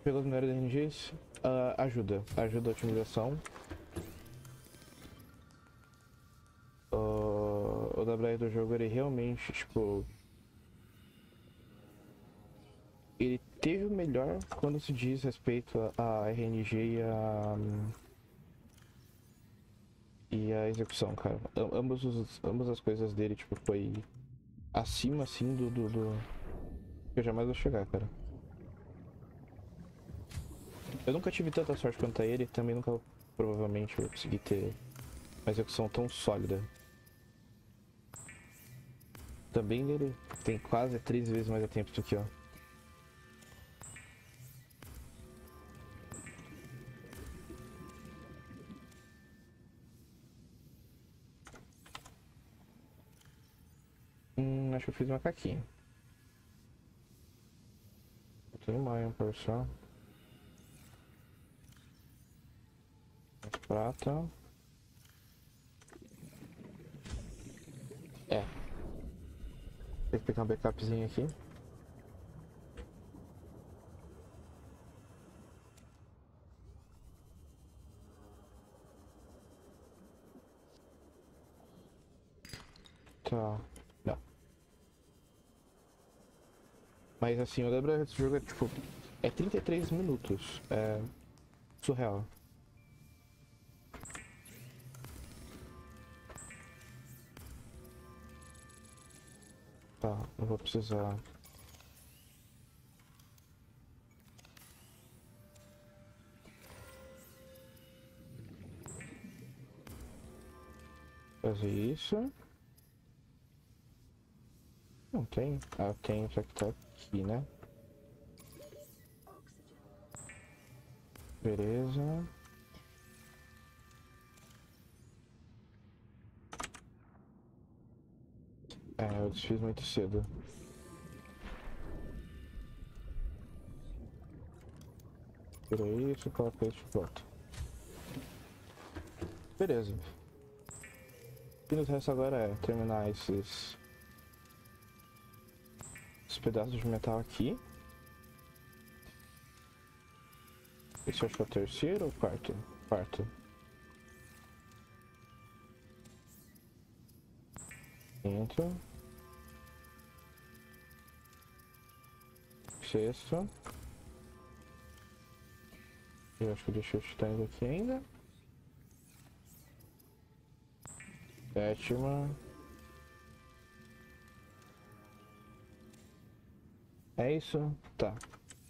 Pegou os minérios de RNGs, ajuda a otimização. O WR do jogo, ele realmente, tipo... Ele teve o melhor quando se diz respeito a RNG e a execução, cara. Ambas as coisas dele, tipo, foi acima, assim, do... Eu jamais vou chegar, cara. Eu nunca tive tanta sorte quanto a ele e também nunca, provavelmente, vou conseguir ter uma execução tão sólida. Também ele tem quase 3 vezes mais atempos do que eu. Acho que eu fiz uma caquinha. Tem uma Ion Cubes só. Prata. É. Tem que pegar um backupzinho aqui. Tá. Mas assim, eu lembro desse jogo, é tipo, é 33 minutos, é surreal. Tá, eu vou precisar... fazer isso. Não tem? Ah, tem, só que tá aqui, né? Beleza. É, eu desfiz muito cedo. Tira isso, coloca isso, pronto. Beleza. O que nos resta agora é terminar esses pedaços de metal aqui. Esse acho que é o terceiro ou quarto? Quarto. Quinto. Sexto. Eu acho que deixei os titãs aqui ainda. Sétima. É isso? Tá.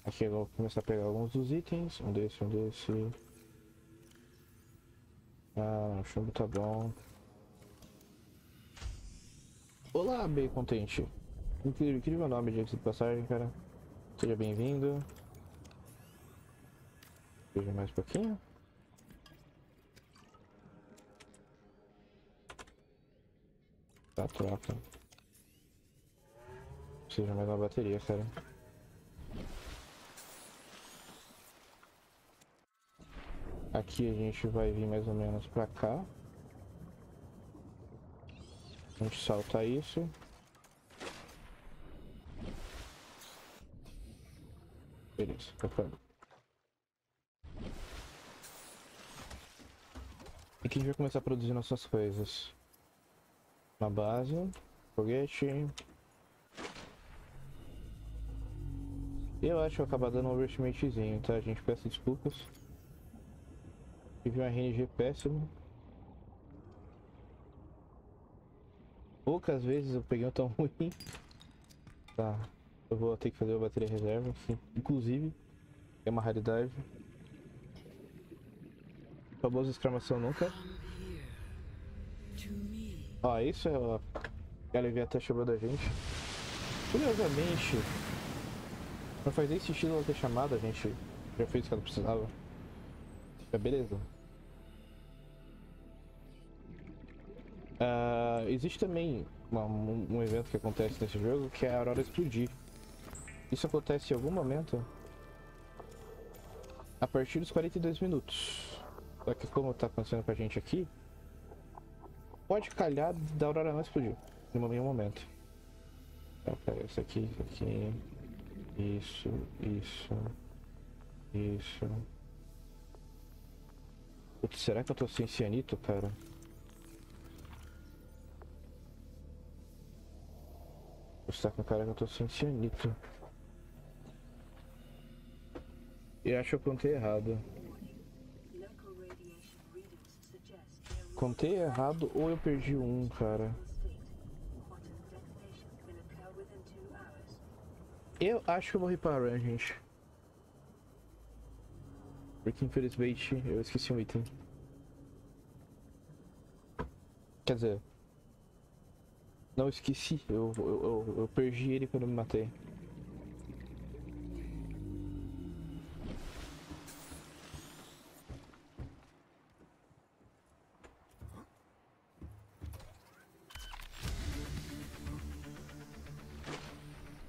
Aqui eu vou começar a pegar alguns dos itens. Um desse. Ah, o chumbo tá bom. Olá, bem contente. Incrível nome, diga-se de passagem, cara. Seja bem-vindo. Seja mais um pouquinho. Tá, troca. Preciso mais uma bateria, cara. Aqui a gente vai vir mais ou menos pra cá. A gente salta isso. Beleza, tá pronto. Aqui a gente vai começar a produzir nossas coisas. Uma base, foguete. Eu acho que eu vou acabar dando um overestimatezinho, tá? A gente peça desculpas. Tive um RNG péssimo. Poucas vezes eu peguei um tão ruim. Tá, eu vou ter que fazer a bateria reserva, sim. Inclusive, é uma raridade. Famosa exclamação nunca. Ó, isso é o Leviathan chamando a gente. Curiosamente, não faz nem sentido ela ter chamado a gente. Já fez o que ela precisava. É beleza. Existe também um evento que acontece nesse jogo, que é a Aurora explodir. Isso acontece em algum momento a partir dos 42 minutos. Só que como tá acontecendo com a gente aqui, pode calhar da Aurora não explodir em nenhum momento. Isso aqui, isso aqui. Isso, isso. Isso. Putz, será que eu tô sem cianito, cara? Está com a cara que eu tô sem cianito. Eu acho que eu contei errado. Contei errado ou eu perdi um, cara. Eu acho que eu vou reparar, gente. Porque infelizmente eu esqueci um item. Quer dizer... Não, esqueci, eu perdi ele quando eu me matei.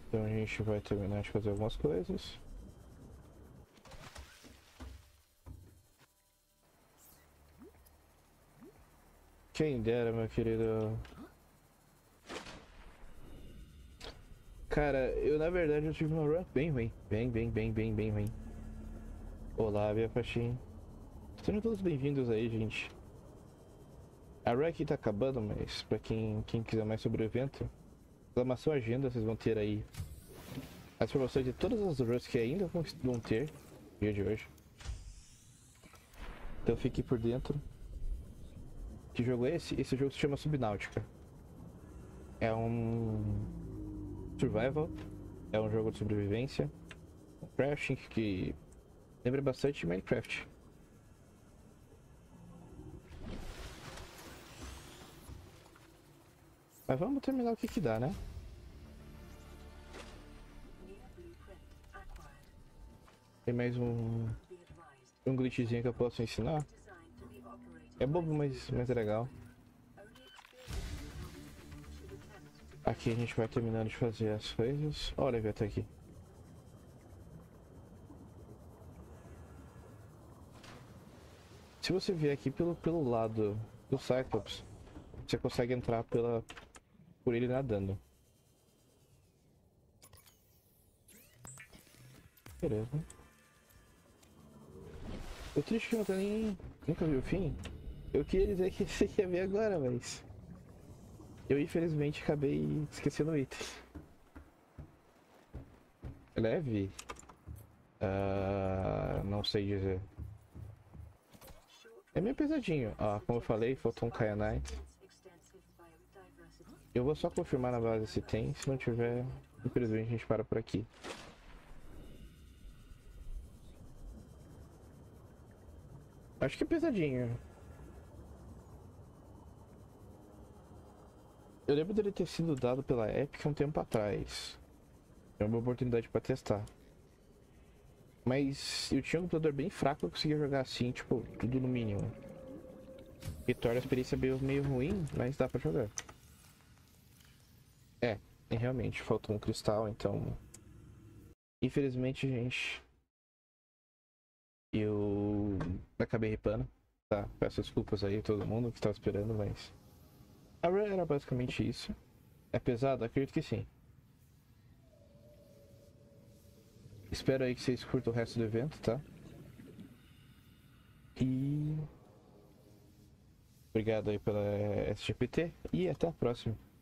Então a gente vai terminar de fazer algumas coisas. Quem dera, meu querido. Cara, eu na verdade eu tive uma run bem ruim. Bem ruim. Olá, minha paixinha. Sejam todos bem-vindos aí, gente. A run aqui tá acabando, mas pra quem quiser mais sobre o evento, exclamação agenda, vocês vão ter aí as informações de todas as runs que ainda vão ter no dia de hoje. Então fique por dentro. Que jogo é esse? Esse jogo se chama Subnautica. É um... survival, é um jogo de sobrevivência, um crafting que lembra bastante Minecraft. Mas vamos terminar o que dá, né? Tem mais um glitchzinho que eu posso ensinar. É bobo, mas é legal. Aqui a gente vai terminando de fazer as coisas. Olha, vai até aqui. Se você vier aqui pelo lado do Cyclops, você consegue entrar por ele nadando. Beleza. O triste que não tá nem... Nunca vi o fim. Eu queria dizer que você ia ver agora, mas... eu infelizmente acabei esquecendo o item. Leve? Não sei dizer. É meio pesadinho. Ah, como eu falei, faltou um Kyanite. Eu vou só confirmar na base se tem. Se não tiver, infelizmente a gente para por aqui. Acho que é pesadinho. Eu lembro dele ter sido dado pela Epic um tempo atrás. É uma oportunidade pra testar. Mas eu tinha um computador bem fraco, eu conseguia jogar assim, tipo, tudo no mínimo. E torna a experiência meio ruim, mas dá pra jogar. É, realmente, faltou um cristal, então... Infelizmente, gente... Eu acabei ripando, tá? Peço desculpas aí a todo mundo que estava esperando, mas... A run era basicamente isso. É pesado? Acredito que sim. Espero aí que vocês curtam o resto do evento, tá? E... Obrigado aí pela SGPT e até a próxima.